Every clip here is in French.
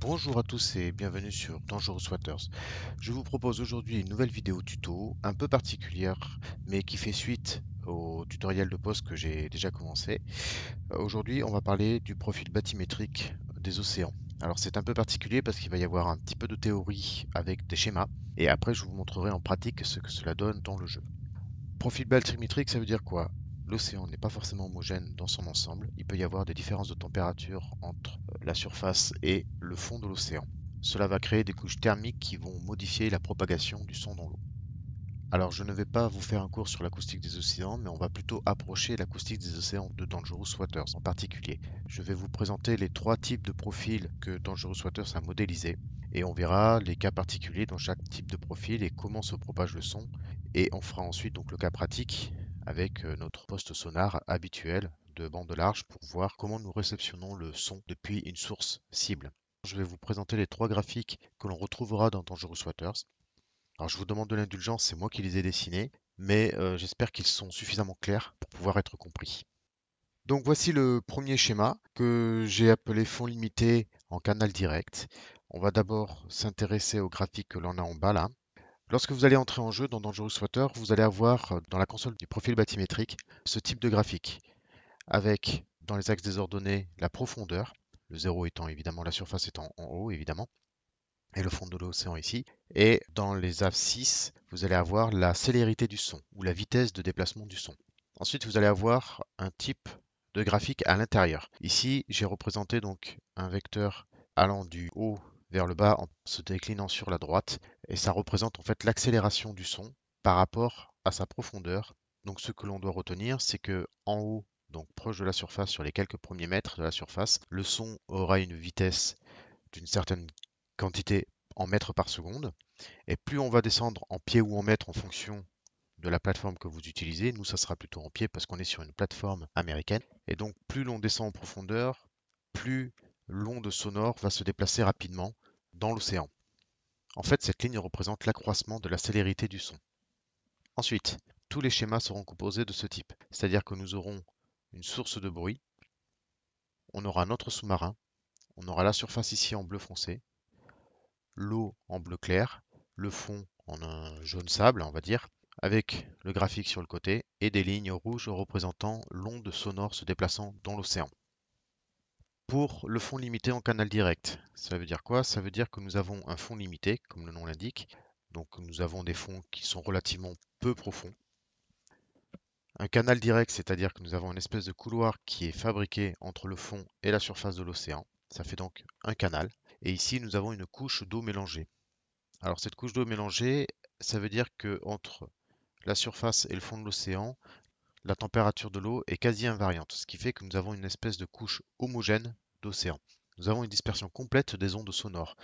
Bonjour à tous et bienvenue sur Dangerous Waters. Je vous propose aujourd'hui une nouvelle vidéo tuto, un peu particulière, mais qui fait suite au tutoriel de poste que j'ai déjà commencé. Aujourd'hui, on va parler du profil bathymétrique des océans. Alors c'est un peu particulier parce qu'il va y avoir un petit peu de théorie avec des schémas, et après je vous montrerai en pratique ce que cela donne dans le jeu. Profil bathymétrique, ça veut dire quoi? L'océan n'est pas forcément homogène dans son ensemble, il peut y avoir des différences de température entre la surface et le fond de l'océan. Cela va créer des couches thermiques qui vont modifier la propagation du son dans l'eau. Alors je ne vais pas vous faire un cours sur l'acoustique des océans, mais on va plutôt approcher l'acoustique des océans de Dangerous Waters en particulier. Je vais vous présenter les trois types de profils que Dangerous Waters a modélisés, et on verra les cas particuliers dans chaque type de profil et comment se propage le son, et on fera ensuite donc le cas pratique avec notre poste sonar habituel de bande large pour voir comment nous réceptionnons le son depuis une source cible. Je vais vous présenter les trois graphiques que l'on retrouvera dans Dangerous Waters. Alors je vous demande de l'indulgence, c'est moi qui les ai dessinés, mais j'espère qu'ils sont suffisamment clairs pour pouvoir être compris. Donc voici le premier schéma que j'ai appelé fond limité en canal direct. On va d'abord s'intéresser au graphique que l'on a en bas là. Lorsque vous allez entrer en jeu dans Dangerous Waters, vous allez avoir dans la console du profil bathymétrique ce type de graphique, avec dans les axes désordonnés la profondeur, le 0 étant évidemment la surface étant en haut évidemment, et le fond de l'océan ici, et dans les abscisses, vous allez avoir la célérité du son, ou la vitesse de déplacement du son. Ensuite, vous allez avoir un type de graphique à l'intérieur. Ici, j'ai représenté donc un vecteur allant du haut vers le bas en se déclinant sur la droite, et ça représente en fait l'accélération du son par rapport à sa profondeur. Donc ce que l'on doit retenir, c'est que en haut, donc proche de la surface, sur les quelques premiers mètres de la surface, le son aura une vitesse d'une certaine quantité en mètres par seconde, et plus on va descendre en pieds ou en mètres en fonction de la plateforme que vous utilisez, nous ça sera plutôt en pieds parce qu'on est sur une plateforme américaine, et donc plus l'on descend en profondeur, plus l'onde sonore va se déplacer rapidement dans l'océan. En fait, cette ligne représente l'accroissement de la célérité du son. Ensuite, tous les schémas seront composés de ce type, c'est-à-dire que nous aurons une source de bruit, on aura notre sous-marin, on aura la surface ici en bleu foncé, l'eau en bleu clair, le fond en un jaune sable, on va dire, avec le graphique sur le côté, et des lignes rouges représentant l'onde sonore se déplaçant dans l'océan. Pour le fond limité en canal direct, ça veut dire quoi? Ça veut dire que nous avons un fond limité, comme le nom l'indique. Donc nous avons des fonds qui sont relativement peu profonds. Un canal direct, c'est-à-dire que nous avons une espèce de couloir qui est fabriqué entre le fond et la surface de l'océan. Ça fait donc un canal. Et ici, nous avons une couche d'eau mélangée. Alors cette couche d'eau mélangée, ça veut dire que entre la surface et le fond de l'océan, la température de l'eau est quasi invariante, ce qui fait que nous avons une espèce de couche homogène d'océan. Nous avons une dispersion complète des ondes sonores.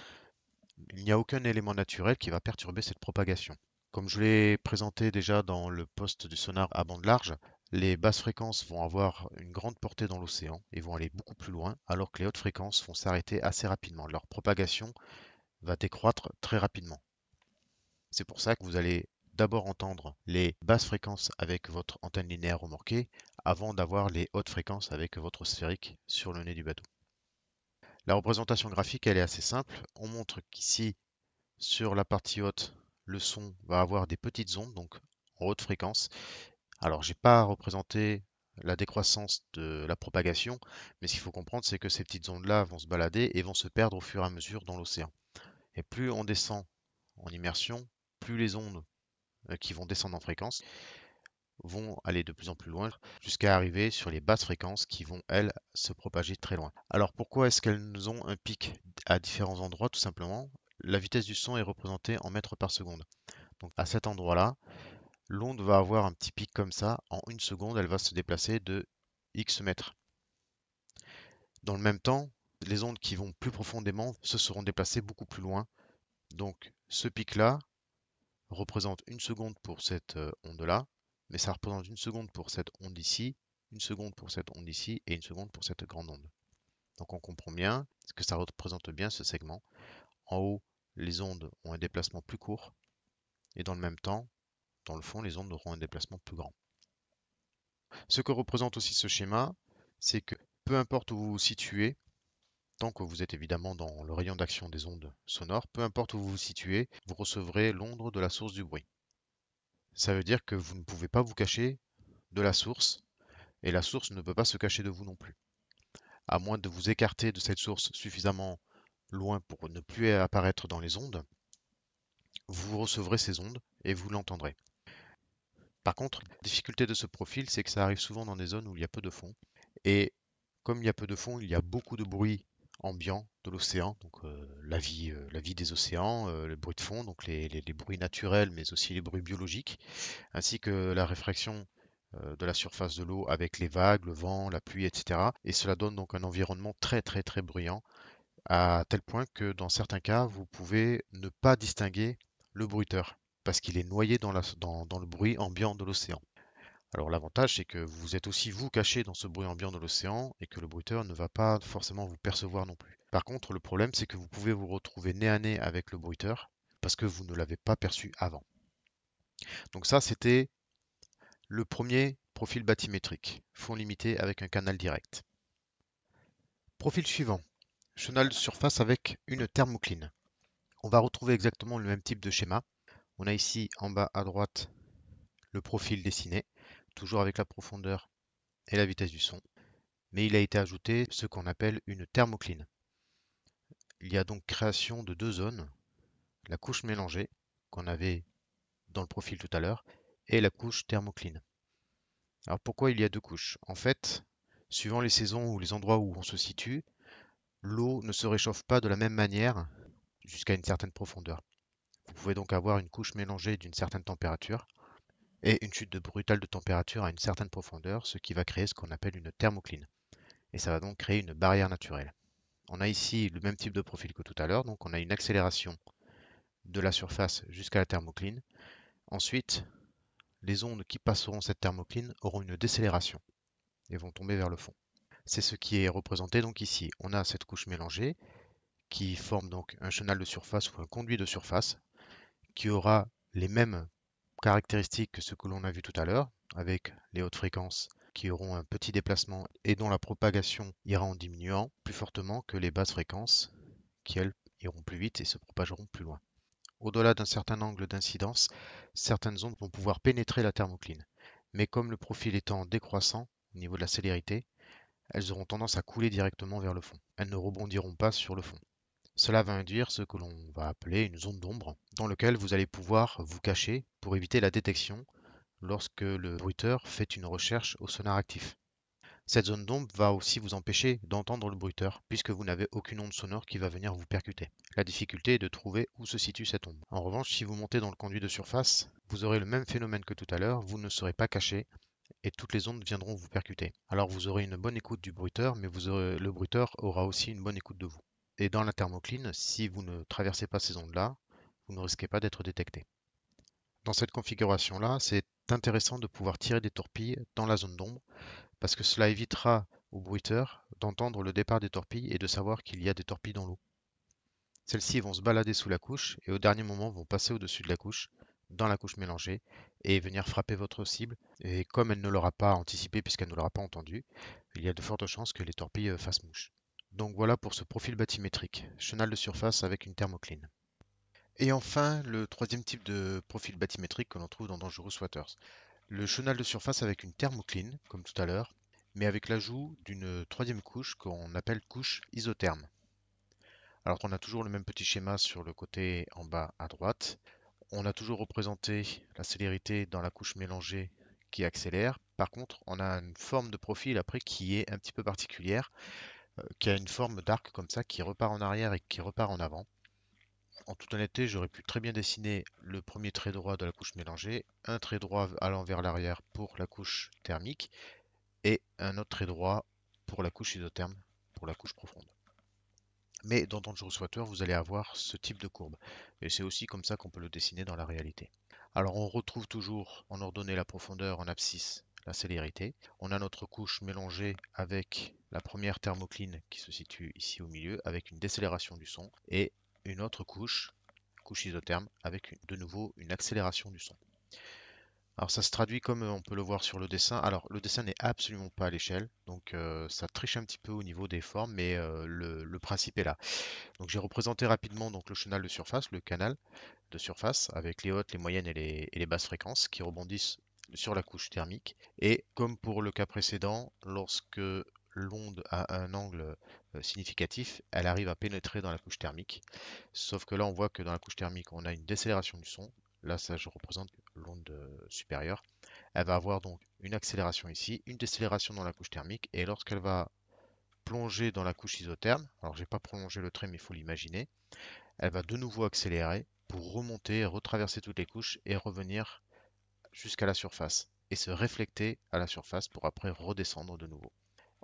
Il n'y a aucun élément naturel qui va perturber cette propagation. Comme je l'ai présenté déjà dans le poste du sonar à bande large, les basses fréquences vont avoir une grande portée dans l'océan et vont aller beaucoup plus loin, alors que les hautes fréquences vont s'arrêter assez rapidement. Leur propagation va décroître très rapidement. C'est pour ça que vous allez d'abord entendre les basses fréquences avec votre antenne linéaire remorquée avant d'avoir les hautes fréquences avec votre sphérique sur le nez du bateau. La représentation graphique, elle est assez simple. On montre qu'ici, sur la partie haute, le son va avoir des petites ondes, donc en haute fréquence. Alors, j'ai pas représenté la décroissance de la propagation, mais ce qu'il faut comprendre, c'est que ces petites ondes-là vont se balader et vont se perdre au fur et à mesure dans l'océan. Et plus on descend en immersion, plus les ondes qui vont descendre en fréquence vont aller de plus en plus loin jusqu'à arriver sur les basses fréquences qui vont, elles, se propager très loin. Alors pourquoi est-ce qu'elles ont un pic à différents endroits? Tout simplement, la vitesse du son est représentée en mètres par seconde. Donc à cet endroit-là, l'onde va avoir un petit pic comme ça. En une seconde, elle va se déplacer de X mètres. Dans le même temps, les ondes qui vont plus profondément se seront déplacées beaucoup plus loin. Donc ce pic-là représente une seconde pour cette onde là, mais ça représente une seconde pour cette onde ici, une seconde pour cette onde ici et une seconde pour cette grande onde. Donc on comprend bien ce que ça représente bien ce segment. En haut, les ondes ont un déplacement plus court et dans le même temps, dans le fond, les ondes auront un déplacement plus grand. Ce que représente aussi ce schéma, c'est que peu importe où vous vous situez, tant que vous êtes évidemment dans le rayon d'action des ondes sonores, peu importe où vous vous situez, vous recevrez l'onde de la source du bruit. Ça veut dire que vous ne pouvez pas vous cacher de la source, et la source ne peut pas se cacher de vous non plus. À moins de vous écarter de cette source suffisamment loin pour ne plus apparaître dans les ondes, vous recevrez ces ondes et vous l'entendrez. Par contre, la difficulté de ce profil, c'est que ça arrive souvent dans des zones où il y a peu de fond. Et comme il y a peu de fond, il y a beaucoup de bruit ambiant de l'océan, donc la vie des océans, le bruit de fond, donc les bruits naturels, mais aussi les bruits biologiques, ainsi que la réfraction de la surface de l'eau avec les vagues, le vent, la pluie, etc. Et cela donne donc un environnement très très très bruyant, à tel point que dans certains cas, vous pouvez ne pas distinguer le bruiteur, parce qu'il est noyé dans le bruit ambiant de l'océan. Alors l'avantage, c'est que vous êtes aussi vous caché dans ce bruit ambiant de l'océan et que le bruiteur ne va pas forcément vous percevoir non plus. Par contre, le problème, c'est que vous pouvez vous retrouver nez à nez avec le bruiteur parce que vous ne l'avez pas perçu avant. Donc ça, c'était le premier profil bathymétrique, fond limité avec un canal direct. Profil suivant, chenal de surface avec une thermocline. On va retrouver exactement le même type de schéma. On a ici en bas à droite le profil dessiné, toujours avec la profondeur et la vitesse du son, mais il a été ajouté ce qu'on appelle une thermocline. Il y a donc création de deux zones, la couche mélangée, qu'on avait dans le profil tout à l'heure, et la couche thermocline. Alors pourquoi il y a deux couches? En fait, suivant les saisons ou les endroits où on se situe, l'eau ne se réchauffe pas de la même manière jusqu'à une certaine profondeur. Vous pouvez donc avoir une couche mélangée d'une certaine température, et une chute brutale de température à une certaine profondeur, ce qui va créer ce qu'on appelle une thermocline. Et ça va donc créer une barrière naturelle. On a ici le même type de profil que tout à l'heure, donc on a une accélération de la surface jusqu'à la thermocline. Ensuite, les ondes qui passeront cette thermocline auront une décélération et vont tomber vers le fond. C'est ce qui est représenté donc ici. On a cette couche mélangée qui forme donc un chenal de surface ou un conduit de surface qui aura les mêmes caractéristiques que ce que l'on a vu tout à l'heure, avec les hautes fréquences qui auront un petit déplacement et dont la propagation ira en diminuant plus fortement que les basses fréquences qui, elles, iront plus vite et se propageront plus loin. Au-delà d'un certain angle d'incidence, certaines ondes vont pouvoir pénétrer la thermocline, mais comme le profil étant décroissant au niveau de la célérité, elles auront tendance à couler directement vers le fond. Elles ne rebondiront pas sur le fond. Cela va induire ce que l'on va appeler une zone d'ombre, dans laquelle vous allez pouvoir vous cacher pour éviter la détection lorsque le bruiteur fait une recherche au sonar actif. Cette zone d'ombre va aussi vous empêcher d'entendre le bruiteur, puisque vous n'avez aucune onde sonore qui va venir vous percuter. La difficulté est de trouver où se situe cette ombre. En revanche, si vous montez dans le conduit de surface, vous aurez le même phénomène que tout à l'heure, vous ne serez pas caché, et toutes les ondes viendront vous percuter. Alors vous aurez une bonne écoute du bruiteur, mais le bruiteur aura aussi une bonne écoute de vous. Et dans la thermocline, si vous ne traversez pas ces ondes-là, vous ne risquez pas d'être détecté. Dans cette configuration-là, c'est intéressant de pouvoir tirer des torpilles dans la zone d'ombre, parce que cela évitera au bruiteur d'entendre le départ des torpilles et de savoir qu'il y a des torpilles dans l'eau. Celles-ci vont se balader sous la couche et au dernier moment vont passer au-dessus de la couche, dans la couche mélangée, et venir frapper votre cible. Et comme elle ne l'aura pas anticipé puisqu'elle ne l'aura pas entendu, il y a de fortes chances que les torpilles fassent mouche. Donc voilà pour ce profil bathymétrique, chenal de surface avec une thermocline. Et enfin, le troisième type de profil bathymétrique que l'on trouve dans Dangerous Waters. Le chenal de surface avec une thermocline, comme tout à l'heure, mais avec l'ajout d'une troisième couche qu'on appelle couche isotherme. Alors qu'on a toujours le même petit schéma sur le côté en bas à droite. On a toujours représenté la célérité dans la couche mélangée qui accélère. Par contre, on a une forme de profil après qui est un petit peu particulière, qui a une forme d'arc comme ça, qui repart en arrière et qui repart en avant. En toute honnêteté, j'aurais pu très bien dessiner le premier trait droit de la couche mélangée, un trait droit allant vers l'arrière pour la couche thermique, et un autre trait droit pour la couche isotherme, pour la couche profonde. Mais dans Dangerous Waters, vous allez avoir ce type de courbe. Et c'est aussi comme ça qu'on peut le dessiner dans la réalité. Alors on retrouve toujours en ordonnée la profondeur, en abscisse la célérité. On a notre couche mélangée avec la première thermocline qui se situe ici au milieu avec une décélération du son et une autre couche isotherme avec de nouveau une accélération du son. Alors ça se traduit comme on peut le voir sur le dessin. Alors le dessin n'est absolument pas à l'échelle, donc ça triche un petit peu au niveau des formes, mais le principe est là. Donc j'ai représenté rapidement donc, le chenal de surface, le canal de surface, avec les hautes, les moyennes et les basses fréquences qui rebondissent sur la couche thermique. Et comme pour le cas précédent, lorsque l'onde a un angle significatif, elle arrive à pénétrer dans la couche thermique. Sauf que là on voit que dans la couche thermique on a une décélération du son. Là, ça je représente l'onde supérieure. Elle va avoir donc une accélération ici, une décélération dans la couche thermique, et lorsqu'elle va plonger dans la couche isotherme, alors j'ai pas prolongé le trait mais il faut l'imaginer, elle va de nouveau accélérer pour remonter, retraverser toutes les couches et revenir jusqu'à la surface et se réfléter à la surface pour après redescendre de nouveau.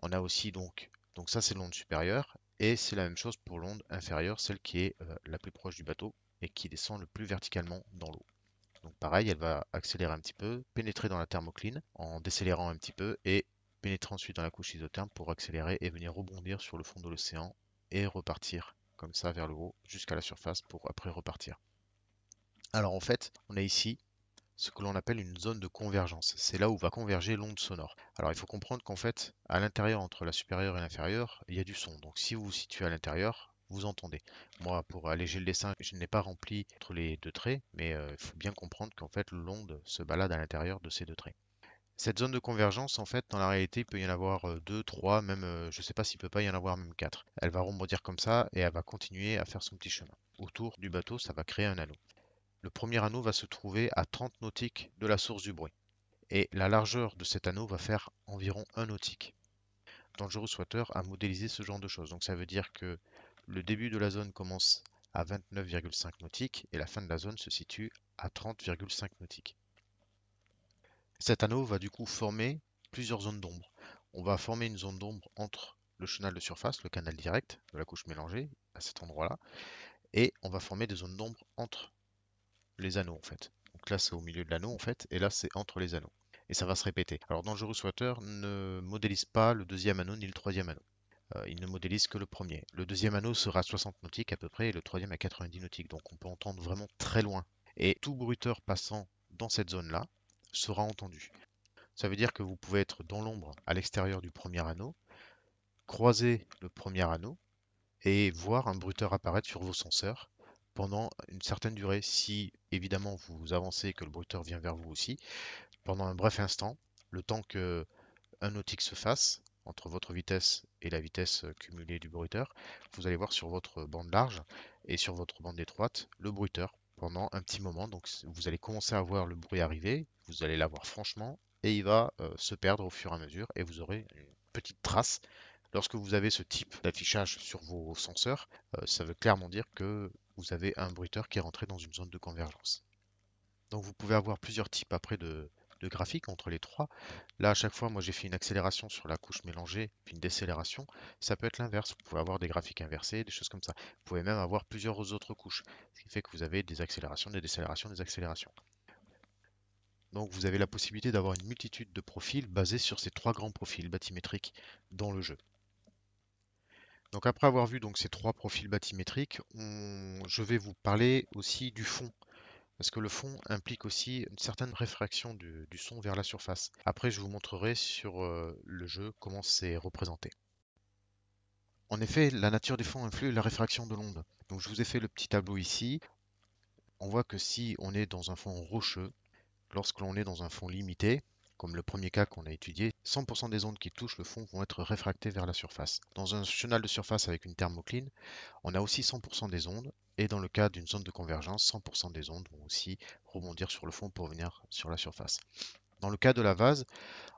On a aussi donc ça c'est l'onde supérieure et c'est la même chose pour l'onde inférieure, celle qui est la plus proche du bateau et qui descend le plus verticalement dans l'eau. Donc pareil, elle va accélérer un petit peu, pénétrer dans la thermocline en décélérant un petit peu et pénétrer ensuite dans la couche isotherme pour accélérer et venir rebondir sur le fond de l'océan et repartir comme ça vers le haut jusqu'à la surface pour après repartir. Alors en fait, on a ici ce que l'on appelle une zone de convergence. C'est là où va converger l'onde sonore. Alors il faut comprendre qu'en fait, à l'intérieur, entre la supérieure et l'inférieure, il y a du son. Donc si vous vous situez à l'intérieur, vous entendez. Moi, pour alléger le dessin, je n'ai pas rempli entre les deux traits, mais il faut bien comprendre qu'en fait, l'onde se balade à l'intérieur de ces deux traits. Cette zone de convergence, en fait, dans la réalité, il peut y en avoir 2, 3, même, je ne sais pas s'il ne peut pas y en avoir même 4. Elle va rebondir comme ça et elle va continuer à faire son petit chemin. Autour du bateau, ça va créer un anneau. Le premier anneau va se trouver à 30 nautiques de la source du bruit. Et la largeur de cet anneau va faire environ 1 nautique. Dangerous Waters a modélisé ce genre de choses. Donc ça veut dire que le début de la zone commence à 29,5 nautiques et la fin de la zone se situe à 30,5 nautiques. Cet anneau va du coup former plusieurs zones d'ombre. On va former une zone d'ombre entre le chenal de surface, le canal direct de la couche mélangée, à cet endroit-là, et on va former des zones d'ombre entre les anneaux en fait. Donc là c'est au milieu de l'anneau en fait, et là c'est entre les anneaux. Et ça va se répéter. Alors Dangerous Waters ne modélise pas le deuxième anneau ni le troisième anneau. Il ne modélise que le premier. Le deuxième anneau sera à 60 nautiques à peu près et le troisième à 90 nautiques. Donc on peut entendre vraiment très loin. Et tout bruiteur passant dans cette zone-là sera entendu. Ça veut dire que vous pouvez être dans l'ombre à l'extérieur du premier anneau, croiser le premier anneau et voir un bruiteur apparaître sur vos senseurs pendant une certaine durée. Si évidemment vous avancez et que le bruiteur vient vers vous aussi, pendant un bref instant, le temps que un nautique se fasse, entre votre vitesse et la vitesse cumulée du bruiteur, vous allez voir sur votre bande large et sur votre bande étroite le bruiteur pendant un petit moment. Donc vous allez commencer à voir le bruit arriver, vous allez l'avoir franchement et il va se perdre au fur et à mesure et vous aurez une petite trace. Lorsque vous avez ce type d'affichage sur vos senseurs, ça veut clairement dire que vous avez un bruiteur qui est rentré dans une zone de convergence. Donc vous pouvez avoir plusieurs types après de graphique entre les trois. Là à chaque fois moi j'ai fait une accélération sur la couche mélangée puis une décélération. Ça peut être l'inverse, vous pouvez avoir des graphiques inversés, des choses comme ça. Vous pouvez même avoir plusieurs autres couches, ce qui fait que vous avez des accélérations, des décélérations, des accélérations. Donc vous avez la possibilité d'avoir une multitude de profils basés sur ces trois grands profils bathymétriques dans le jeu. Donc après avoir vu donc ces trois profils bathymétriques, je vais vous parler aussi du fond. Parce que le fond implique aussi une certaine réfraction du son vers la surface. Après, je vous montrerai sur le jeu comment c'est représenté. En effet, la nature des fonds influe la réfraction de l'onde. Donc je vous ai fait le petit tableau ici. On voit que si on est dans un fond rocheux, lorsque l'on est dans un fond limité, comme le premier cas qu'on a étudié, 100% des ondes qui touchent le fond vont être réfractées vers la surface. Dans un chenal de surface avec une thermocline, on a aussi 100% des ondes, et dans le cas d'une zone de convergence, 100% des ondes vont aussi rebondir sur le fond pour venir sur la surface. Dans le cas de la vase,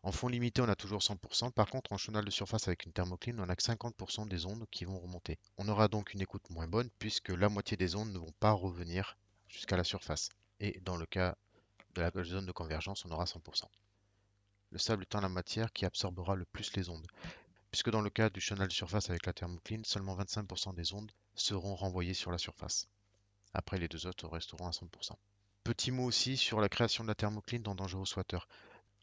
en fond limité, on a toujours 100%. Par contre, en chenal de surface avec une thermocline, on n'a que 50% des ondes qui vont remonter. On aura donc une écoute moins bonne, puisque la moitié des ondes ne vont pas revenir jusqu'à la surface. Et dans le cas de la zone de convergence, on aura 100%. Le sable étant la matière qui absorbera le plus les ondes, puisque dans le cas du chenal de surface avec la thermocline, seulement 25% des ondes seront renvoyées sur la surface. Après, les deux autres resteront à 100%. Petit mot aussi sur la création de la thermocline dans Dangerous Waters.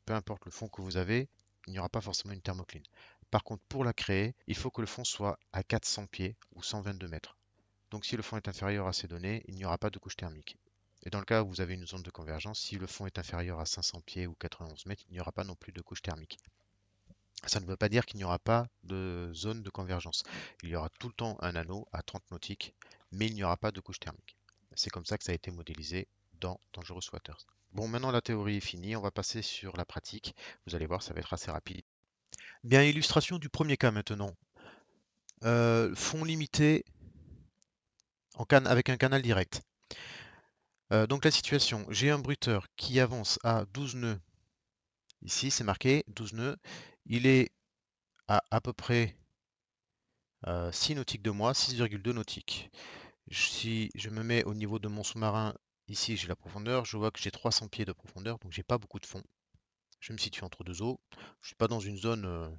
Peu importe le fond que vous avez, il n'y aura pas forcément une thermocline. Par contre, pour la créer, il faut que le fond soit à 400 pieds ou 122 mètres. Donc si le fond est inférieur à ces données, il n'y aura pas de couche thermique. Et dans le cas où vous avez une zone de convergence, si le fond est inférieur à 500 pieds ou 91 mètres, il n'y aura pas non plus de couche thermique. Ça ne veut pas dire qu'il n'y aura pas de zone de convergence. Il y aura tout le temps un anneau à 30 nautiques, mais il n'y aura pas de couche thermique. C'est comme ça que ça a été modélisé dans Dangerous Waters. Bon, maintenant la théorie est finie, on va passer sur la pratique. Vous allez voir, ça va être assez rapide. Bien, illustration du premier cas maintenant. Fond limité avec un canal direct. Donc la situation, j'ai un bruteur qui avance à 12 nœuds. Ici, c'est marqué 12 nœuds. Il est à peu près 6 nautiques de moi, 6,2 nautiques. Si je me mets au niveau de mon sous-marin, ici j'ai la profondeur, je vois que j'ai 300 pieds de profondeur, donc j'ai pas beaucoup de fond. Je me situe entre deux eaux, je suis pas dans une zone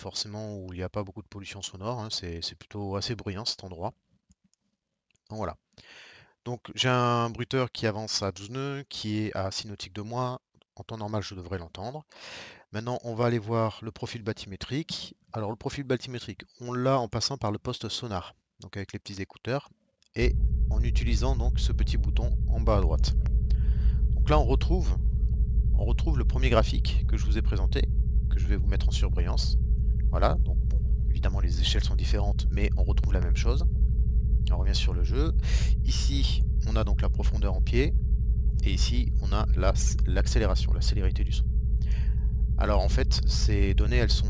forcément où il n'y a pas beaucoup de pollution sonore, hein. C'est plutôt assez bruyant cet endroit. Donc voilà. Donc j'ai un bruteur qui avance à 12 nœuds, qui est à 6 nautiques de moi. En temps normal, je devrais l'entendre. Maintenant, on va aller voir le profil bathymétrique. Alors, le profil bathymétrique, on l'a en passant par le poste sonar, donc avec les petits écouteurs, et en utilisant donc ce petit bouton en bas à droite. Donc là, on retrouve le premier graphique que je vous ai présenté, que je vais vous mettre en surbrillance. Voilà, donc bon, évidemment, les échelles sont différentes, mais on retrouve la même chose. On revient sur le jeu. Ici, on a donc la profondeur en pied. Et ici, on a l'accélération, la célérité du son. Alors en fait, ces données, elles sont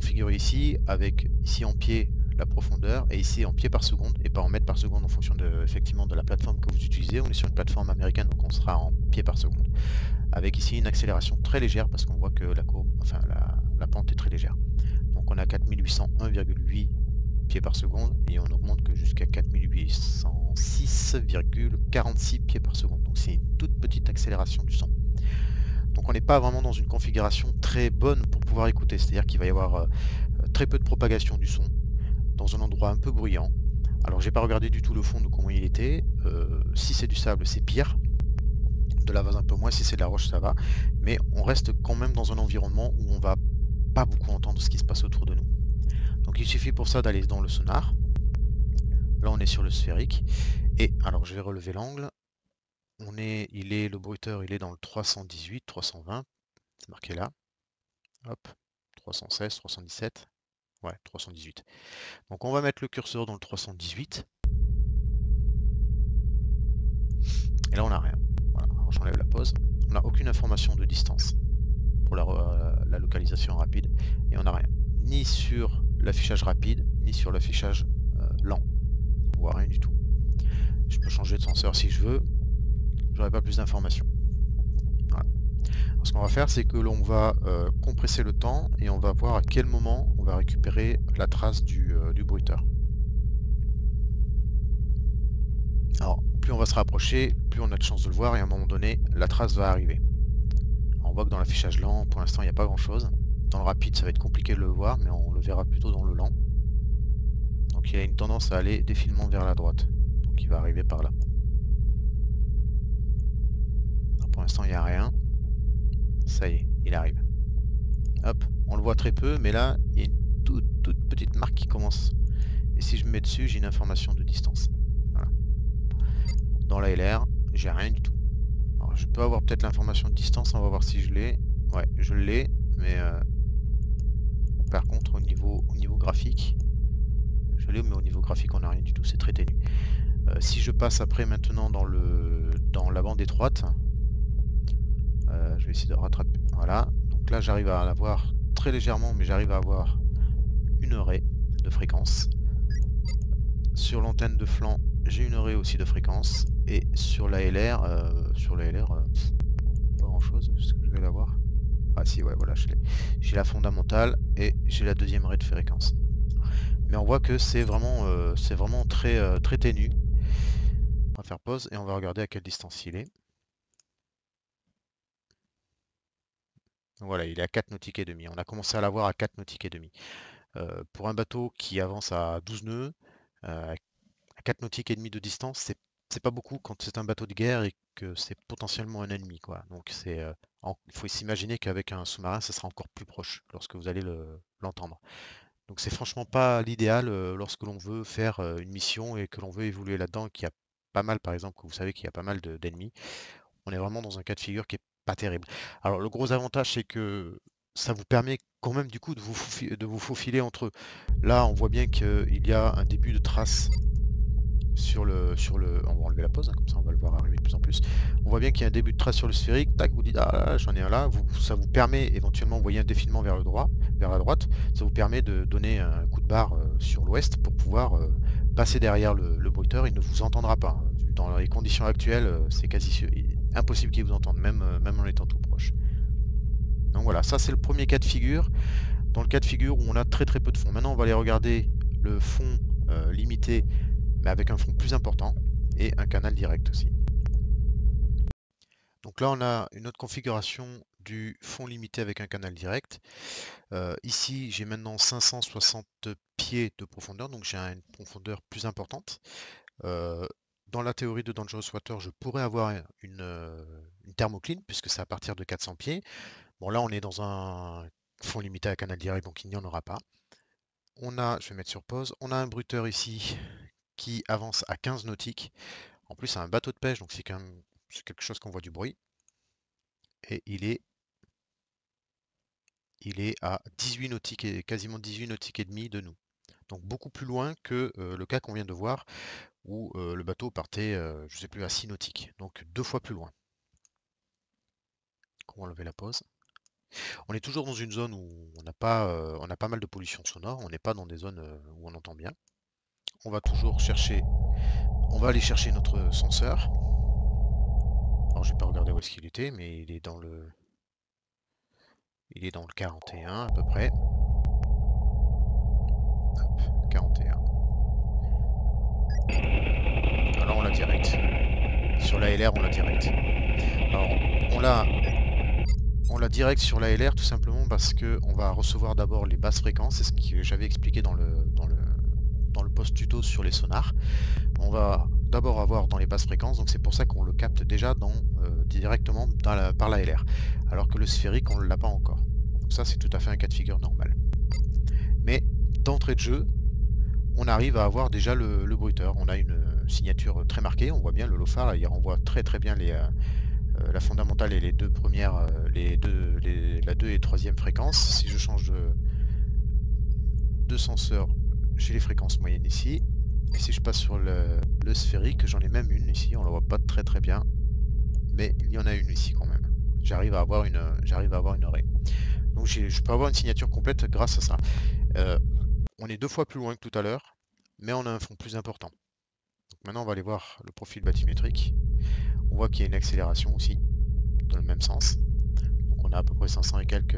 figurées ici, avec ici en pied la profondeur, et ici en pied par seconde, et pas en mètres par seconde en fonction effectivement de la plateforme que vous utilisez. On est sur une plateforme américaine, donc on sera en pied par seconde. Avec ici une accélération très légère, parce qu'on voit que la courbe, enfin la pente est très légère. Donc on a 4801,8 pieds par seconde, et on augmente que jusqu'à 4806,46 pieds par seconde. Donc c'est une toute petite accélération du son. Donc on n'est pas vraiment dans une configuration très bonne pour pouvoir écouter, c'est-à-dire qu'il va y avoir très peu de propagation du son, dans un endroit un peu bruyant. Alors j'ai pas regardé du tout le fond de comment il était, si c'est du sable c'est pire, de la vase un peu moins, si c'est de la roche ça va, mais on reste quand même dans un environnement où on va pas beaucoup entendre ce qui se passe autour de nous. Donc il suffit pour ça d'aller dans le sonar. Là on est sur le sphérique. Et alors je vais relever l'angle. Le bruteur il est dans le 318, 320. C'est marqué là. Hop. 316, 317. Ouais, 318. Donc on va mettre le curseur dans le 318. Et là on n'a rien. Voilà. Alors j'enlève la pause. On n'a aucune information de distance pour la localisation rapide. Et on n'a rien. Ni sur l'affichage rapide, ni sur l'affichage lent, on voit rien du tout. Je peux changer de senseur si je veux, j'aurai pas plus d'informations. Voilà. Alors ce qu'on va faire, c'est que l'on va compresser le temps et on va voir à quel moment on va récupérer la trace du bruiteur. Alors plus on va se rapprocher, plus on a de chance de le voir et à un moment donné, la trace va arriver. Alors, on voit que dans l'affichage lent, pour l'instant, il n'y a pas grand chose. Dans le rapide ça va être compliqué de le voir, mais on le verra plutôt dans le lent. Donc il a une tendance à aller défilement vers la droite, donc il va arriver par là. Alors, pour l'instant il n'y a rien, ça y est, il arrive. Hop, on le voit très peu, mais là il y a une toute petite marque qui commence, et si je me mets dessus j'ai une information de distance. Voilà. Dans la LR j'ai rien du tout. Alors je peux avoir peut-être l'information de distance, on va voir si je l'ai. Ouais, je l'ai, mais par contre au niveau graphique, je l'ai, mais au niveau graphique on n'a rien du tout, c'est très ténu. Si je passe après maintenant dans la bande étroite, je vais essayer de rattraper, voilà, donc là j'arrive à l'avoir très légèrement, mais j'arrive à avoir une raie de fréquence. Sur l'antenne de flanc, j'ai une raie aussi de fréquence, et sur la LR, pas grand chose, parce que je vais l'avoir. Ah si, ouais, voilà, j'ai la fondamentale et j'ai la deuxième raie de fréquence. Mais on voit que c'est vraiment très ténu. On va faire pause et on va regarder à quelle distance il est. Voilà, il est à 4 nautiques et demi. On a commencé à l'avoir à 4 nautiques et demi. Pour un bateau qui avance à 12 nœuds, à 4 nautiques et demi de distance, c'est pas beaucoup quand c'est un bateau de guerre et que c'est potentiellement un ennemi, quoi. Donc c'est il faut s'imaginer qu'avec un sous-marin ça sera encore plus proche lorsque vous allez l'entendre. Donc c'est franchement pas l'idéal lorsque l'on veut faire une mission et que l'on veut évoluer là-dedans, qu'il n'y a pas mal, par exemple, que vous savez qu'il y a pas mal d'ennemis, on est vraiment dans un cas de figure qui est pas terrible. Alors le gros avantage, c'est que ça vous permet quand même du coup de vous faufiler entre eux. Là, on voit bien qu'il y a un début de trace sur le... On va enlever la pause, hein, comme ça on va le voir arriver de plus en plus. On voit bien qu'il y a un début de trace sur le sphérique, tac, vous dites, ah j'en ai un là, ça vous permet éventuellement, vous voyez un défilement vers le droit, vers la droite, ça vous permet de donner un coup de barre sur l'ouest pour pouvoir passer derrière le bruiteur, il ne vous entendra pas. Dans les conditions actuelles, c'est quasi impossible qu'il vous entende, même en étant tout proche. Donc voilà, ça c'est le premier cas de figure, dans le cas de figure où on a très peu de fond. Maintenant on va aller regarder le fond limité, mais avec un fond plus important et un canal direct aussi. Donc là on a une autre configuration du fond limité avec un canal direct. Ici j'ai maintenant 560 pieds de profondeur, donc j'ai une profondeur plus importante. Dans la théorie de Dangerous Waters, je pourrais avoir une thermocline puisque c'est à partir de 400 pieds. Bon là on est dans un fond limité à canal direct, donc il n'y en aura pas. On a, je vais mettre sur pause, on a un bruiteur ici qui avance à 15 nautiques. En plus c'est un bateau de pêche, donc c'est quand même quelque chose qu'on voit du bruit. Et il est à 18 nautiques et quasiment 18 nautiques et demi de nous. Donc beaucoup plus loin que le cas qu'on vient de voir où le bateau partait, je ne sais plus, à 6 nautiques. Donc 2 fois plus loin. On va lever la pause. On est toujours dans une zone où on a pas mal de pollution sonore. On n'est pas dans des zones où on entend bien. On va toujours chercher, on va aller chercher notre senseur. Alors j'ai pas regardé où est-ce qu'il était, mais il est dans le 41 à peu près. Hop, 41. Alors on l'a direct. Sur la LR on l'a direct. Alors on l'a direct sur la LR tout simplement parce que on va recevoir d'abord les basses fréquences, c'est ce que j'avais expliqué dans le post-tuto sur les sonars. On va d'abord avoir dans les basses fréquences, donc c'est pour ça qu'on le capte déjà directement par la LR, alors que le sphérique on ne l'a pas encore. Donc ça c'est tout à fait un cas de figure normal. Mais d'entrée de jeu, on arrive à avoir déjà le bruiteur, on a une signature très marquée, on voit bien le LOFAR, il renvoie très bien la fondamentale et les deux premières, la 2 et 3e fréquence. Si je change de senseur, j'ai les fréquences moyennes ici, et si je passe sur le sphérique, j'en ai même une ici, on la voit pas très bien, mais il y en a une ici quand même. J'arrive à avoir une oreille. Donc je peux avoir une signature complète grâce à ça. On est 2 fois plus loin que tout à l'heure, mais on a un fond plus important. Donc maintenant on va aller voir le profil bathymétrique. On voit qu'il y a une accélération aussi, dans le même sens. Donc on a à peu près 500 et quelques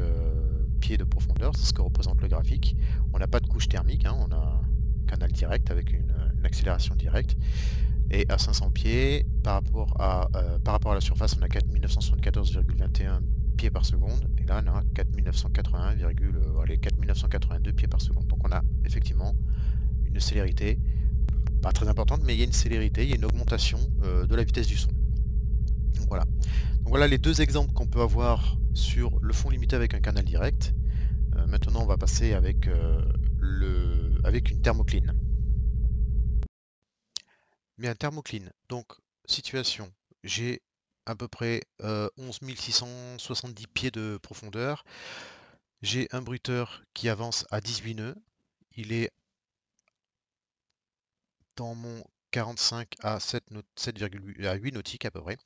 pieds de profondeur, c'est ce que représente le graphique. On n'a pas de couche thermique, hein, on a un canal direct avec une accélération directe. Et à 500 pieds, par rapport à la surface, on a 4974,21 pieds par seconde. Et là on a 4982 pieds par seconde. Donc on a effectivement une célérité, pas très importante, mais il y a une célérité, il y a une augmentation de la vitesse du son. Donc voilà. Les deux exemples qu'on peut avoir sur le fond limité avec un canal direct. Maintenant on va passer avec, avec une thermocline. Bien, thermocline, donc situation, j'ai à peu près 11 670 pieds de profondeur, j'ai un bruiteur qui avance à 18 nœuds, il est dans mon 45 à 7,8 nautiques à peu près.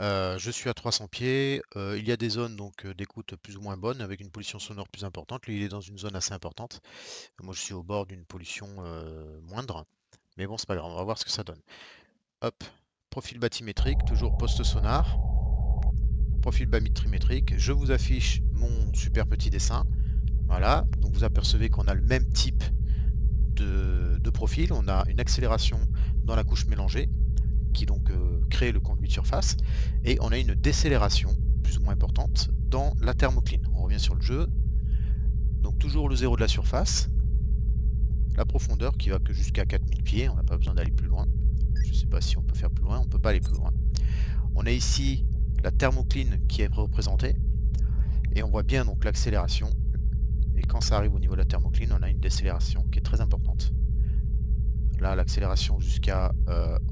Je suis à 300 pieds, il y a des zones donc d'écoute plus ou moins bonnes avec une pollution sonore plus importante. Lui il est dans une zone assez importante, moi je suis au bord d'une pollution moindre, mais bon c'est pas grave, on va voir ce que ça donne. Hop, profil bathymétrique, toujours poste sonar, profil bathymétrique, je vous affiche mon super petit dessin, voilà, donc vous apercevez qu'on a le même type de profil, on a une accélération dans la couche mélangée, qui donc crée le conduit de surface, et on a une décélération plus ou moins importante dans la thermocline. On revient sur le jeu, donc toujours le 0 de la surface, la profondeur qui va que jusqu'à 4000 pieds, on n'a pas besoin d'aller plus loin, je ne sais pas si on peut faire plus loin, on ne peut pas aller plus loin. On a ici la thermocline qui est représentée, et on voit bien donc l'accélération, et quand ça arrive au niveau de la thermocline, on a une décélération qui est très importante. Là, l'accélération jusqu'à...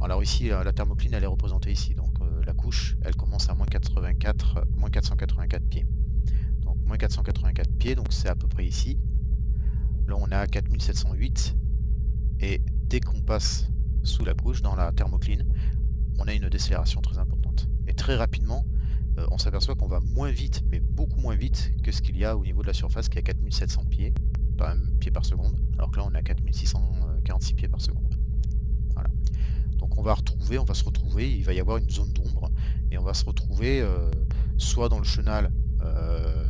alors ici, la thermocline, elle est représentée ici. Donc la couche, elle commence à moins 484 pieds. Donc moins 484 pieds, donc c'est à peu près ici. Là, on est à 4708. Et dès qu'on passe sous la couche, dans la thermocline, on a une décélération très importante. Et très rapidement, on s'aperçoit qu'on va moins vite, mais beaucoup moins vite que ce qu'il y a au niveau de la surface, qui est à 4700 pieds, pas pieds par seconde, alors que là on est à 4646 pieds par seconde. Voilà. Donc on va se retrouver, il va y avoir une zone d'ombre, et on va se retrouver soit dans le chenal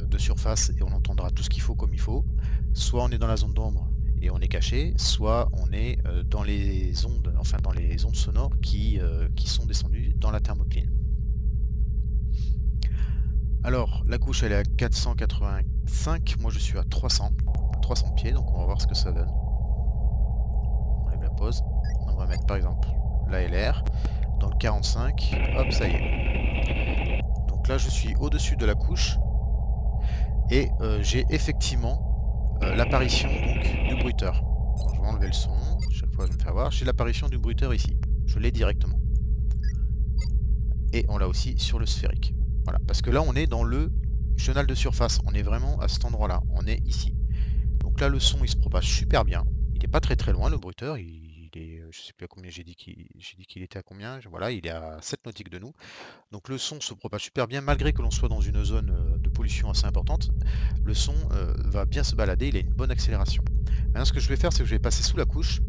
de surface, et on entendra tout ce qu'il faut comme il faut, soit on est dans la zone d'ombre, et on est caché, soit on est dans les ondes, enfin dans les ondes sonores qui sont descendues dans la thermocline. Alors la couche elle est à 485, moi je suis à 300 pieds, donc on va voir ce que ça donne. On lève la pause, on va mettre par exemple la LR, dans le 45, hop ça y est. Donc là je suis au-dessus de la couche, et j'ai effectivement l'apparition du bruiteur. Donc, je vais enlever le son, chaque fois je me fais avoir, j'ai l'apparition du bruiteur ici, je l'ai directement. Et on l'a aussi sur le sphérique. Voilà, parce que là on est dans le chenal de surface, on est vraiment à cet endroit là, on est ici. Donc là le son il se propage super bien, il n'est pas très loin le bruiteur, il est, je sais plus à combien j'ai dit qu'il était à combien, voilà il est à 7 nautiques de nous. Donc le son se propage super bien, malgré que l'on soit dans une zone de pollution assez importante, le son va bien se balader, il a une bonne accélération. Maintenant ce que je vais faire c'est que je vais passer sous la couche,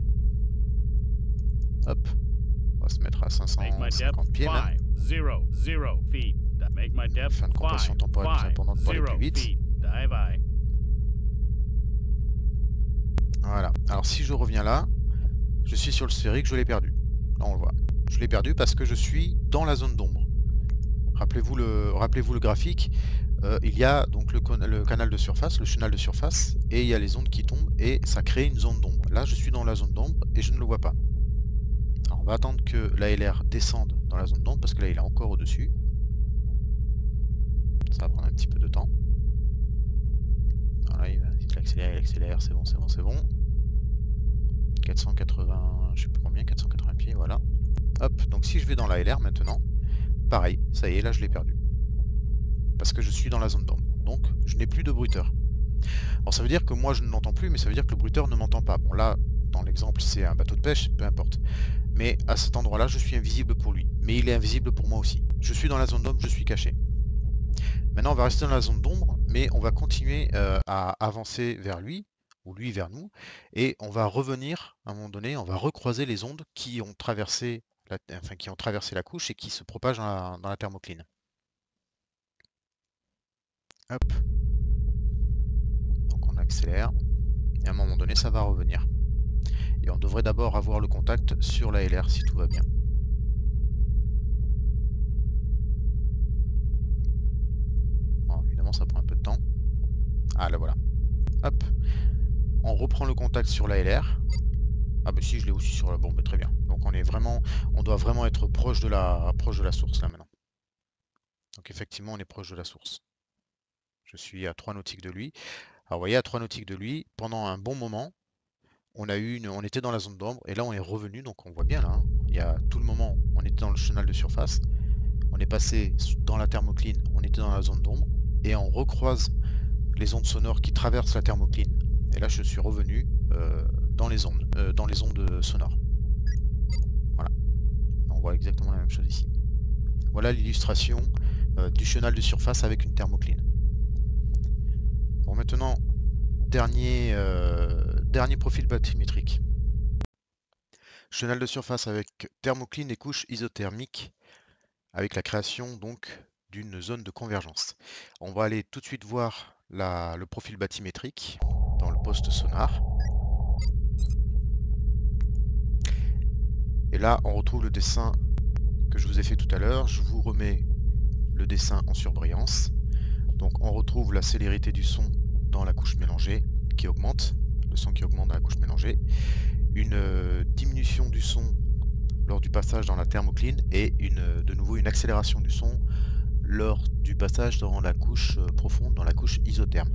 hop, on va se mettre à 550 pieds là. Fin de compression temporelle plus importante pour les plus vite. Voilà, alors si je reviens là, je suis sur le sphérique, je l'ai perdu. Là on le voit. Je l'ai perdu parce que je suis dans la zone d'ombre. Rappelez-vous le graphique, il y a donc le canal de surface, le chenal de surface, et il y a les ondes qui tombent et ça crée une zone d'ombre. Là je suis dans la zone d'ombre et je ne le vois pas. Alors on va attendre que la LR descende dans la zone d'ombre parce que là il est encore au-dessus. Ça va prendre un petit peu de temps. Voilà, il accélère, c'est bon. 480, je sais plus combien, 480 pieds, voilà. Hop, donc si je vais dans la LR maintenant, pareil, ça y est, là je l'ai perdu. Parce que je suis dans la zone d'ombre, donc je n'ai plus de bruiteur. Alors ça veut dire que moi je ne l'entends plus, mais ça veut dire que le bruiteur ne m'entend pas. Bon là, dans l'exemple, c'est un bateau de pêche, peu importe. Mais à cet endroit-là, je suis invisible pour lui. Mais il est invisible pour moi aussi. Je suis dans la zone d'ombre, je suis caché. Maintenant on va rester dans la zone d'ombre, mais on va continuer à avancer vers lui, ou lui vers nous, et on va revenir, à un moment donné, on va recroiser les ondes qui ont traversé la couche et qui se propagent dans la thermocline. Hop. Donc on accélère, et à un moment donné ça va revenir. Et on devrait d'abord avoir le contact sur la LR si tout va bien. Ça prend un peu de temps. Ah là voilà. Hop. On reprend le contact sur la LR. Ah bah si je l'ai aussi sur la bombe, très bien. Donc on est vraiment. On doit vraiment être proche de la source là maintenant. Donc effectivement on est proche de la source. Je suis à 3 nautiques de lui. Alors vous voyez à 3 nautiques de lui, pendant un bon moment, on était dans la zone d'ombre et là on est revenu, donc on voit bien là. Hein. Il y a tout le moment, on était dans le chenal de surface, on est passé dans la thermocline, on était dans la zone d'ombre. Et on recroise les ondes sonores qui traversent la thermocline. Et là je suis revenu dans les ondes sonores. Voilà. On voit exactement la même chose ici. Voilà l'illustration du chenal de surface avec une thermocline. Bon maintenant, dernier profil bathymétrique. Chenal de surface avec thermocline et couche isothermique, avec la création donc d'une zone de convergence. On va aller tout de suite voir le profil bathymétrique dans le poste sonar. Et là, on retrouve le dessin que je vous ai fait tout à l'heure. Je vous remets le dessin en surbrillance. Donc on retrouve la célérité du son dans la couche mélangée qui augmente, le son qui augmente dans la couche mélangée, une diminution du son lors du passage dans la thermocline et de nouveau une accélération du son lors du passage dans la couche profonde, dans la couche isotherme.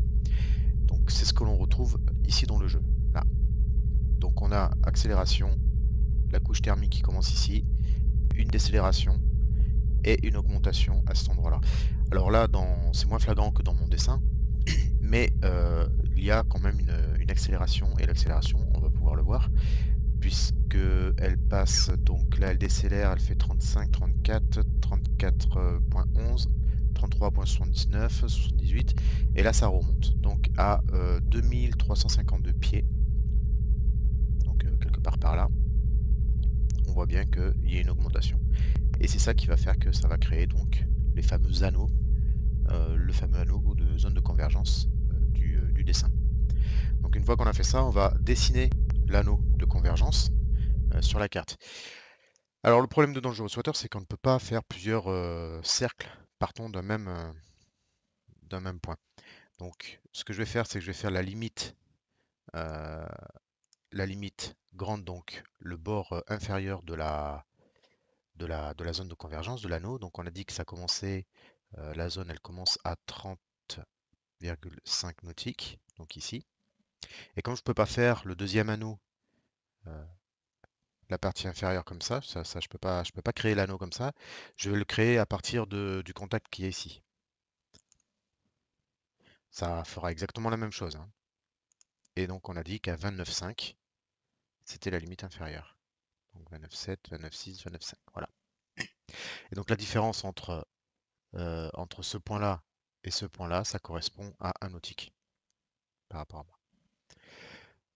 Donc c'est ce que l'on retrouve ici dans le jeu. Là. Donc on a accélération, la couche thermique qui commence ici, une décélération et une augmentation à cet endroit là. Alors là c'est moins flagrant que dans mon dessin, mais il y a quand même une accélération, et l'accélération on va pouvoir le voir puisque elle passe, donc là elle décélère, elle fait 35, 34, 34.11, 33.79, 78, et là ça remonte donc à 2352 pieds, donc quelque part par là. On voit bien qu'il y a une augmentation, et c'est ça qui va faire que ça va créer donc les fameux anneaux, le fameux anneau de zone de convergence du dessin. Donc une fois qu'on a fait ça, on va dessiner l'anneau de convergence sur la carte. Alors le problème de Dangerous Waters, c'est qu'on ne peut pas faire plusieurs cercles partant d'un même point. Donc ce que je vais faire, c'est que je vais faire la limite grande, donc le bord inférieur de la zone de convergence de l'anneau. Donc on a dit que ça commençait, la zone elle commence à 30,5 nautiques, donc ici. Et comme je ne peux pas faire le deuxième anneau, la partie inférieure comme ça, je peux pas créer l'anneau comme ça, je vais le créer à partir du contact qui est ici. Ça fera exactement la même chose, hein. Et donc on a dit qu'à 29,5, c'était la limite inférieure. Donc 29,7, 29,6, 29,5, voilà. Et donc la différence entre ce point-là et ce point-là, ça correspond à 1 nautique par rapport à moi.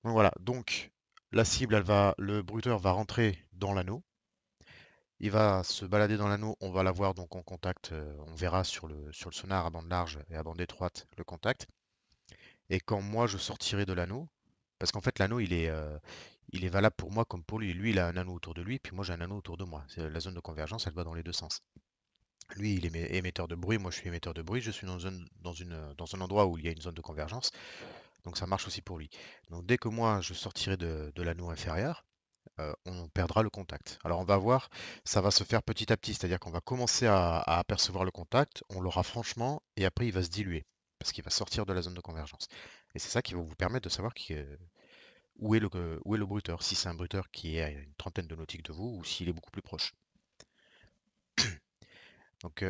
Donc voilà, donc la cible, le brouteur va rentrer dans l'anneau, il va se balader dans l'anneau, on va l'avoir donc en contact, on verra sur le sonar à bande large et à bande étroite le contact. Et quand moi je sortirai de l'anneau, parce qu'en fait l'anneau il est valable pour moi comme pour lui, il a un anneau autour de lui, puis moi j'ai un anneau autour de moi, la zone de convergence elle va dans les deux sens. Lui, il est émetteur de bruit, moi je suis émetteur de bruit, je suis dans un endroit où il y a une zone de convergence, donc ça marche aussi pour lui. Donc dès que moi je sortirai de l'anneau inférieur, on perdra le contact. Alors on va voir, ça va se faire petit à petit, c'est-à-dire qu'on va commencer à apercevoir le contact, on l'aura franchement, et après il va se diluer, parce qu'il va sortir de la zone de convergence. Et c'est ça qui va vous permettre de savoir où est le bruteur, si c'est un bruteur qui est à une trentaine de nautiques de vous, ou s'il est beaucoup plus proche. Donc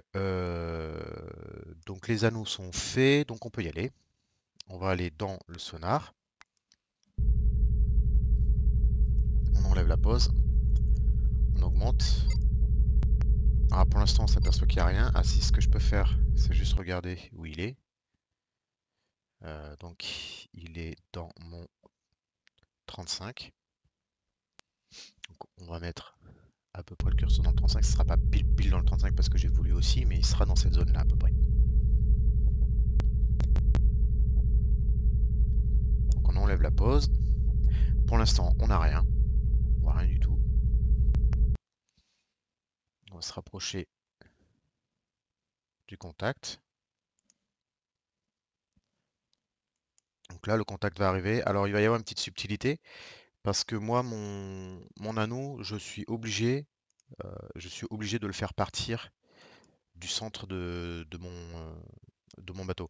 les anneaux sont faits, donc on peut y aller. On va aller dans le sonar. On enlève la pause. On augmente. Alors pour l'instant on s'aperçoit qu'il n'y a rien. Ah si, ce que je peux faire, c'est juste regarder où il est. Donc il est dans mon 35. Donc on va mettre à peu près le curseur dans le 35, ce sera pas pile dans le 35 parce que j'ai voulu aussi, mais il sera dans cette zone là à peu près. Donc on enlève la pause. Pour l'instant on n'a rien, on voit rien du tout. On va se rapprocher du contact. Donc là le contact va arriver, alors il va y avoir une petite subtilité. Parce que moi, mon anneau, je suis obligé de le faire partir du centre de mon bateau.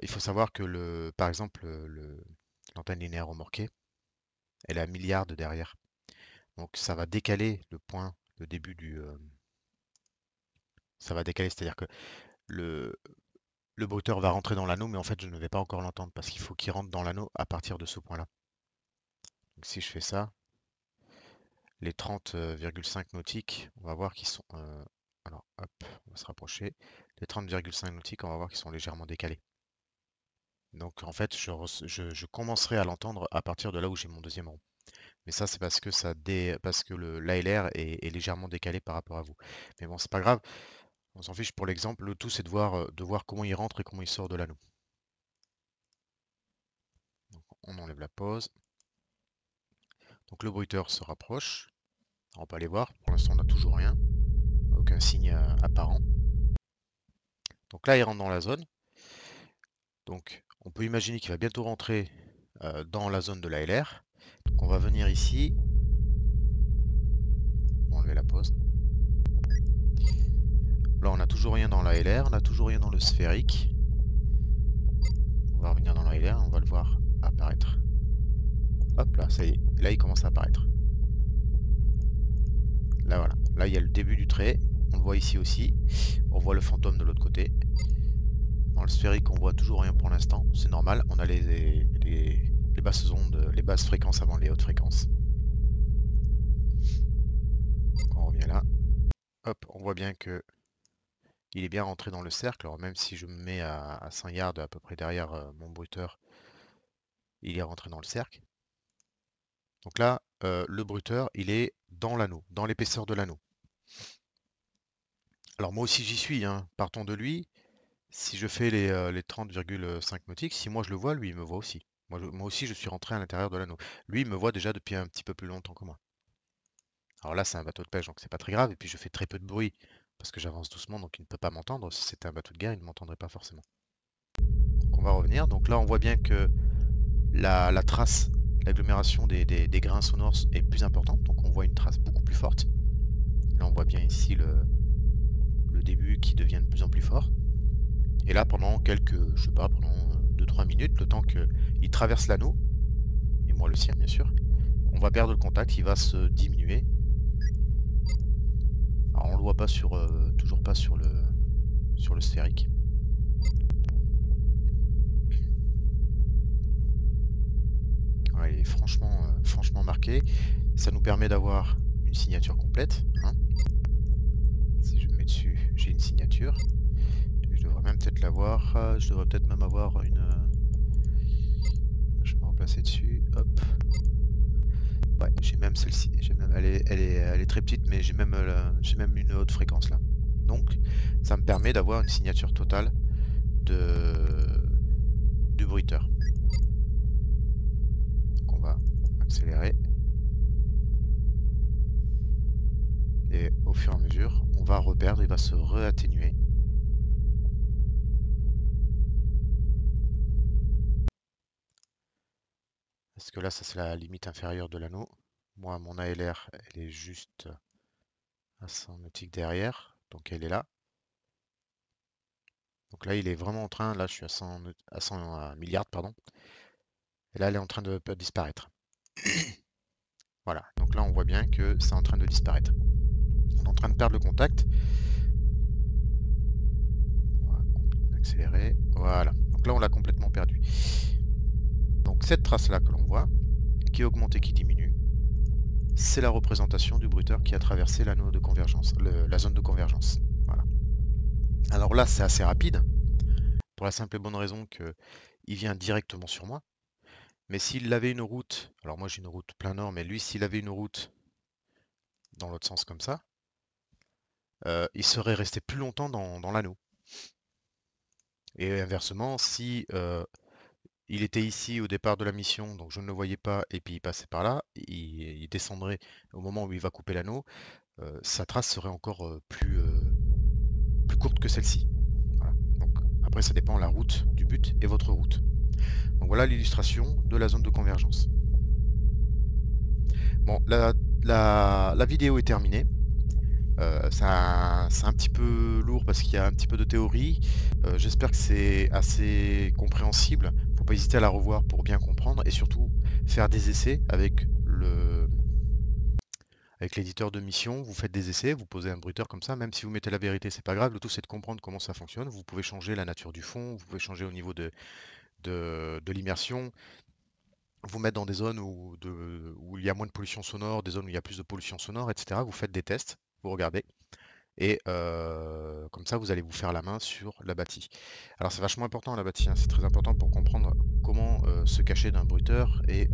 Il faut savoir que, par exemple, l'antenne linéaire remorquée, elle est à milliards de derrière. Donc ça va décaler le point, le début du... ça va décaler, c'est-à-dire que le brouteur va rentrer dans l'anneau, mais en fait je ne vais pas encore l'entendre, parce qu'il faut qu'il rentre dans l'anneau à partir de ce point-là. Donc si je fais ça, les 30,5 nautiques, on va voir qu'ils sont... alors hop, on va se rapprocher. Les 30,5 nautiques, on va voir qu'ils sont légèrement décalés. Donc en fait, je commencerai à l'entendre à partir de là où j'ai mon deuxième rond. Mais ça, c'est parce que l'ALR est légèrement décalé par rapport à vous. Mais bon, c'est pas grave, on s'en fiche pour l'exemple. Le tout, c'est de voir comment il rentre et comment il sort de l'anneau. Donc on enlève la pause. Donc le bruiteur se rapproche, on va pas les voir, pour l'instant on n'a toujours rien, aucun signe apparent. Donc là il rentre dans la zone, donc on peut imaginer qu'il va bientôt rentrer dans la zone de l'ALR. Donc on va venir ici, on va enlever la pause. Là on n'a toujours rien dans l'ALR, on n'a toujours rien dans le sphérique. On va revenir dans l'ALR, on va le voir apparaître. Hop là, ça y est, là il commence à apparaître. Là il y a le début du trait, on le voit ici aussi, on voit le fantôme de l'autre côté. Dans le sphérique on voit toujours rien pour l'instant, c'est normal, on a les basses ondes, les basses fréquences avant les hautes fréquences. Donc on revient là, hop, on voit bien que il est bien rentré dans le cercle. Alors même si je me mets à 100 yards à peu près derrière mon bruteur, il est rentré dans le cercle. Donc là, le bruteur, il est dans l'anneau, dans l'épaisseur de l'anneau. Alors moi aussi j'y suis, hein. Partons de lui. Si je fais les 30,5 nautiques, si moi je le vois, lui il me voit aussi. Moi aussi je suis rentré à l'intérieur de l'anneau. Lui il me voit déjà depuis un petit peu plus longtemps que moi. Alors là c'est un bateau de pêche, donc c'est pas très grave. Et puis je fais très peu de bruit, parce que j'avance doucement, donc il ne peut pas m'entendre. Si c'était un bateau de guerre, il ne m'entendrait pas forcément. Donc on va revenir. Donc là on voit bien que la trace... l'agglomération des grains sonores est plus importante, donc on voit une trace beaucoup plus forte. Là on voit bien ici le début qui devient de plus en plus fort. Et là pendant quelques, je sais pas, pendant 2-3 minutes, le temps qu'il traverse l'anneau, et moi le sien bien sûr, on va perdre le contact, il va se diminuer. Alors on le voit pas sur, toujours pas sur le sphérique. Ouais, il est franchement marqué. Ça nous permet d'avoir une signature complète. Hein. Si je me mets dessus, j'ai une signature. Et je devrais même peut-être l'avoir. Je devrais peut-être même avoir une. Je vais me replacer dessus. Hop. Ouais, j'ai même celle-ci. Elle est très petite, mais j'ai même une haute fréquence là. Donc ça me permet d'avoir une signature totale du bruiteur. Accélérer, et au fur et à mesure on va reperdre, il va se réatténuer. Parce que là ça c'est la limite inférieure de l'anneau. Moi mon ALR elle est juste à 100 nautiques derrière, donc elle est là. Donc là il est vraiment en train, là je suis à 100 milliards pardon, et là elle est en train de disparaître. Voilà, donc là on voit bien que c'est en train de disparaître. On est en train de perdre le contact. On va accélérer. Voilà, donc là on l'a complètement perdu. Donc cette trace là que l'on voit, qui augmente et qui diminue, c'est la représentation du bruiteur qui a traversé l'anneau de convergence, la zone de convergence. Voilà. Alors là c'est assez rapide, pour la simple et bonne raison qu'il vient directement sur moi. Mais s'il avait une route, alors moi j'ai une route plein nord, mais lui s'il avait une route dans l'autre sens comme ça, il serait resté plus longtemps dans l'anneau. Et inversement, si il était ici au départ de la mission, donc je ne le voyais pas, et puis il passait par là, il descendrait au moment où il va couper l'anneau, sa trace serait encore plus courte que celle-ci. Voilà. Donc après ça dépend la route du but et votre route. Donc voilà l'illustration de la zone de convergence. Bon, la vidéo est terminée. C'est un petit peu lourd parce qu'il y a un petit peu de théorie. J'espère que c'est assez compréhensible. Faut pas hésiter à la revoir pour bien comprendre et surtout faire des essais avec l'éditeur de mission. Vous faites des essais, vous posez un bruiteur comme ça, même si vous mettez la vérité, c'est pas grave. Le tout c'est de comprendre comment ça fonctionne. Vous pouvez changer la nature du fond, vous pouvez changer au niveau de l'immersion, vous mettre dans des zones où il y a moins de pollution sonore, des zones où il y a plus de pollution sonore, etc. Vous faites des tests, vous regardez, et comme ça vous allez vous faire la main sur la bâtie. Alors c'est vachement important la bâtie, hein, c'est très important pour comprendre comment se cacher d'un bruiteur et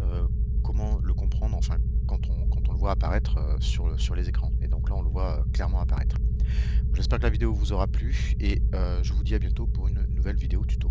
comment le comprendre, enfin quand on le voit apparaître sur les écrans. Et donc là on le voit clairement apparaître. J'espère que la vidéo vous aura plu et je vous dis à bientôt pour une nouvelle vidéo tuto.